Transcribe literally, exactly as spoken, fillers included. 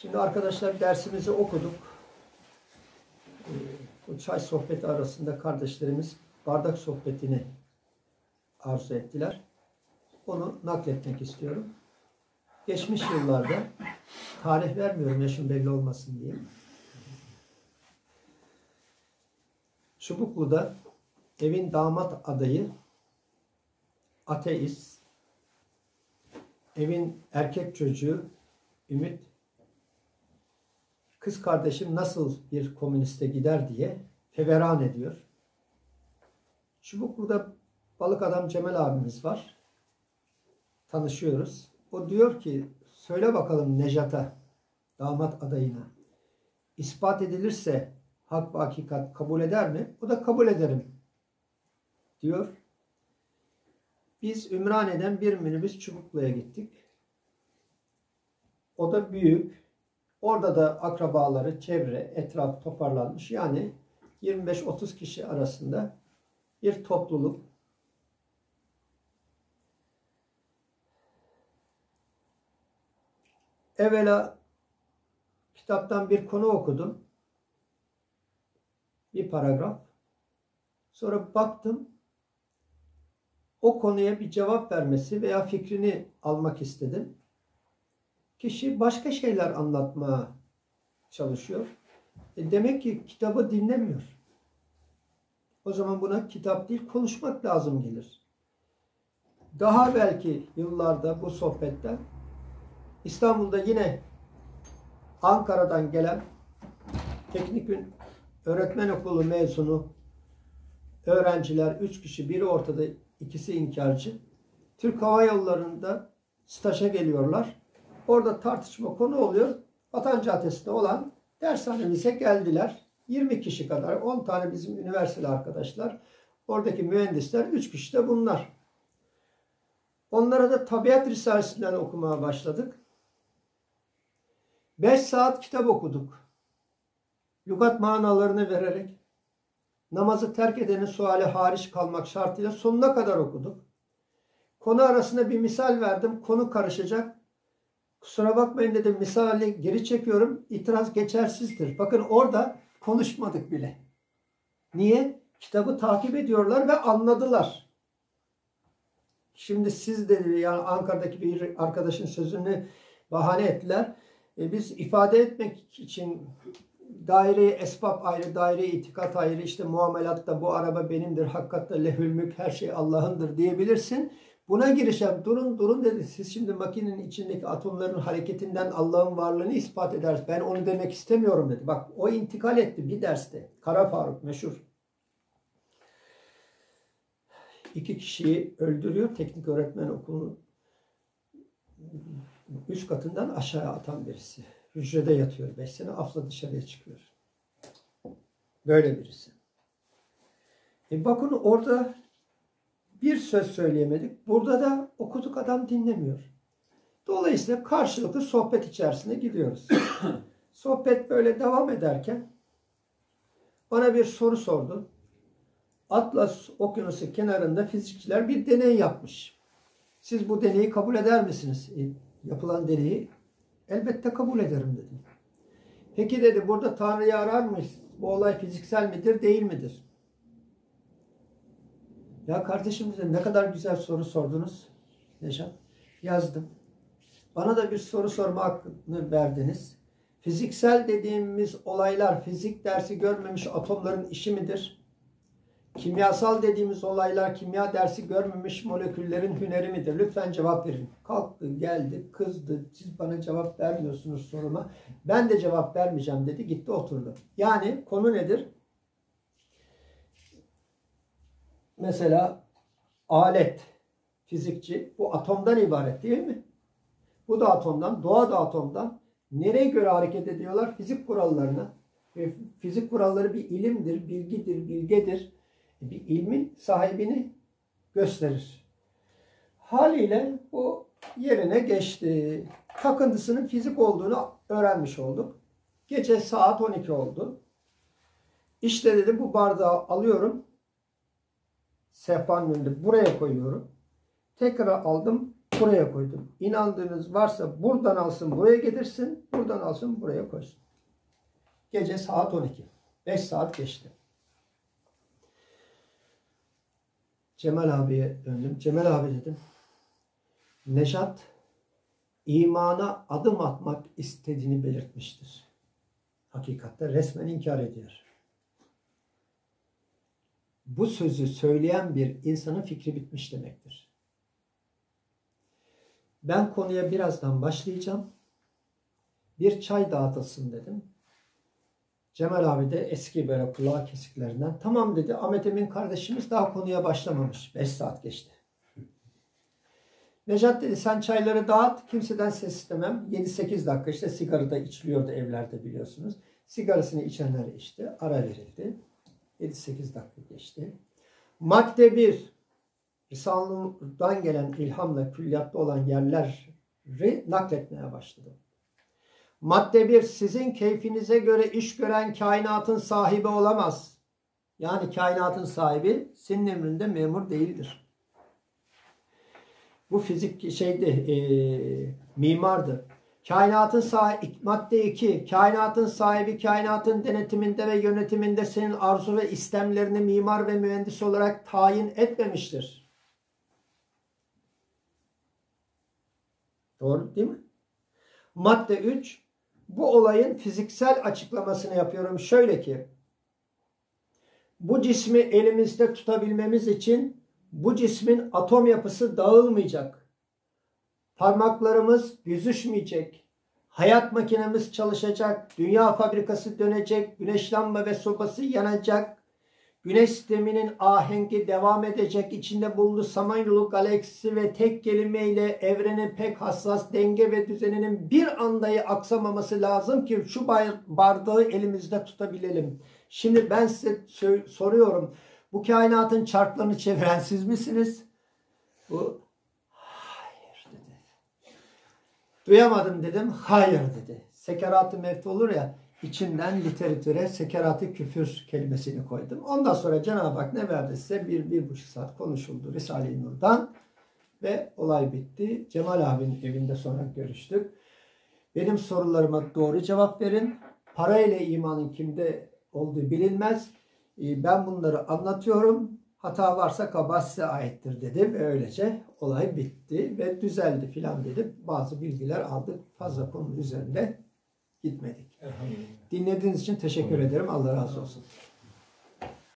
Şimdi arkadaşlar dersimizi okuduk. Bu çay sohbeti arasında kardeşlerimiz bardak sohbetini arzu ettiler. Onu nakletmek istiyorum. Geçmiş yıllarda, tarih vermiyorum yaşım belli olmasın diye, Çubuklu'da evin damat adayı ateist, evin erkek çocuğu Ümit, kız kardeşim nasıl bir komüniste gider diye feveran ediyor. Çubuklu'da balık adam Cemal abimiz var. Tanışıyoruz. O diyor ki, söyle bakalım Nejat'a, damat adayına, ispat edilirse hak ve hakikat kabul eder mi? O da kabul ederim diyor. Biz Ümraniye'den bir minibüs Çubuklu'ya gittik. O da büyük. Orada da akrabaları, çevre, etraf toparlanmış. Yani yirmi beş otuz kişi arasında bir topluluk. Evvela kitaptan bir konu okudum. Bir paragraf. Sonra baktım. O konuya bir cevap vermesi veya fikrini almak istedim. Kişi başka şeyler anlatmaya çalışıyor. E demek ki kitabı dinlemiyor. O zaman buna kitap değil, konuşmak lazım gelir. Daha belki yıllarda bu sohbetten İstanbul'da yine Ankara'dan gelen teknik öğretmen okulu mezunu öğrenciler, üç kişi, biri ortada, ikisi inkarcı, Türk Hava Yolları'nda staja geliyorlar. Orada tartışma konu oluyor. Vatan Caddesi'nde olan dershanemize geldiler. yirmi kişi kadar, on tane bizim üniversiteli arkadaşlar, oradaki mühendisler, üç kişi de bunlar. Onlara da Tabiat Risalesi'nden okumaya başladık. Beş saat kitap okuduk. Lügat manalarını vererek, namazı terk edenin suali hariç kalmak şartıyla sonuna kadar okuduk. Konu arasında bir misal verdim. Konu karışacak. Kusura bakmayın dedim, misali geri çekiyorum. İtiraz geçersizdir. Bakın orada konuşmadık bile. Niye? Kitabı takip ediyorlar ve anladılar. Şimdi siz dedi, yani Ankara'daki bir arkadaşın sözünü bahane ettiler. E biz ifade etmek için daire-i esbab ayrı, daire-i itikat ayrı, işte muamelatta bu araba benimdir, hakikatta lehül mülk, her şey Allah'ındır diyebilirsin. Buna girişen durun durun dedi. Siz şimdi makinenin içindeki atomların hareketinden Allah'ın varlığını ispat edersiniz. Ben onu demek istemiyorum dedi. Bak o intikal etti bir derste. Kara Faruk meşhur. İki kişiyi öldürüyor. Teknik öğretmen okulunun üç katından aşağıya atan birisi. Hücrede yatıyor beş sene. Afla dışarıya çıkıyor. Böyle birisi. E bakın orada bir söz söyleyemedik. Burada da okuduk, adam dinlemiyor. Dolayısıyla karşılıklı sohbet içerisinde gidiyoruz. Sohbet böyle devam ederken bana bir soru sordu. Atlas Okyanusu kenarında fizikçiler bir deney yapmış. Siz bu deneyi kabul eder misiniz? E, yapılan deneyi elbette kabul ederim dedim. Peki dedi, burada Tanrı'yı arar mıyız? Bu olay fiziksel midir, değil midir? Ya kardeşim dedim, ne kadar güzel soru sordunuz Neşan. Yazdım. Bana da bir soru sorma hakkını verdiniz. Fiziksel dediğimiz olaylar fizik dersi görmemiş atomların işi midir? Kimyasal dediğimiz olaylar kimya dersi görmemiş moleküllerin hüneri midir? Lütfen cevap verin. Kalktı, geldi, kızdı. Siz bana cevap vermiyorsunuz soruma. Ben de cevap vermeyeceğim dedi. Gitti oturdu. Yani konu nedir? Mesela alet, fizikçi, bu atomdan ibaret değil mi? Bu da atomdan, doğa da atomdan. Nereye göre hareket ediyorlar? Fizik kurallarına. Fizik kuralları bir ilimdir, bilgidir, bilgedir. Bir ilmin sahibini gösterir. Haliyle bu yerine geçti. Takıntısının fizik olduğunu öğrenmiş olduk. Gece saat on iki oldu. İşte dedi, bu bardağı alıyorum. Sehpanın önünde buraya koyuyorum. Tekrar aldım. buraya koydum. İnandığınız varsa buradan alsın, buraya getirsin. Buradan alsın, buraya koysun. Gece saat on iki. beş saat geçti. Cemal abiye döndüm. Cemal abi dedim. Nejat imana adım atmak istediğini belirtmiştir. Hakikatte resmen inkar ediyor. Bu sözü söyleyen bir insanın fikri bitmiş demektir. Ben konuya birazdan başlayacağım. Bir çay dağıtılsın dedim. Cemal abi de eski böyle kulağı kesiklerinden, tamam dedi, Ahmet Emin kardeşimiz daha konuya başlamamış. beş saat geçti. Nejat dedi, sen çayları dağıt, kimseden ses istemem. yedi sekiz dakika, işte sigara da içiliyordu evlerde biliyorsunuz. Sigarasını içenler içti, ara verildi. yedi sekiz dakika geçti. Madde bir, Risale-i Nur'dan gelen ilhamla külliyatta olan yerleri nakletmeye başladı. Madde bir, sizin keyfinize göre iş gören kainatın sahibi olamaz. Yani kainatın sahibi senin emrinde memur değildir. Bu fizik şeydi, e, mimardı. Kainatın sahibi, madde iki, kainatın sahibi kainatın denetiminde ve yönetiminde senin arzu ve istemlerini mimar ve mühendis olarak tayin etmemiştir. Doğru değil mi? Madde üç, bu olayın fiziksel açıklamasını yapıyorum. Şöyle ki, bu cismi elimizde tutabilmemiz için bu cismin atom yapısı dağılmayacak. Parmaklarımız büzüşmeyecek. Hayat makinemiz çalışacak. Dünya fabrikası dönecek. Güneş lamba ve sobası yanacak. Güneş sisteminin ahengi devam edecek. İçinde bulunduğu Samanyolu galaksisi ve tek kelimeyle evrenin pek hassas denge ve düzeninin bir andayı aksamaması lazım ki şu bardağı elimizde tutabilelim. Şimdi ben size soruyorum. Bu kainatın çarklarını çeviren siz misiniz? Bu duyamadım dedim. Hayır dedi. Sekerat-ı mevt olur ya, içinden literatüre sekerat-ı küfür kelimesini koydum. Ondan sonra Cenab-ı Hak ne verdi size? Bir, bir buçuk saat konuşuldu Risale-i Nur'dan ve olay bitti. Cemal abinin evinde sonra görüştük. Benim sorularıma doğru cevap verin. Parayla imanın kimde olduğu bilinmez. Ben bunları anlatıyorum. Hata varsa kabahat size aittir dedim ve öylece olay bitti ve düzeldi filan dedim. Bazı bilgiler aldık. Fazla konunun üzerinde gitmedik. Dinlediğiniz için teşekkür ederim. Allah razı olsun.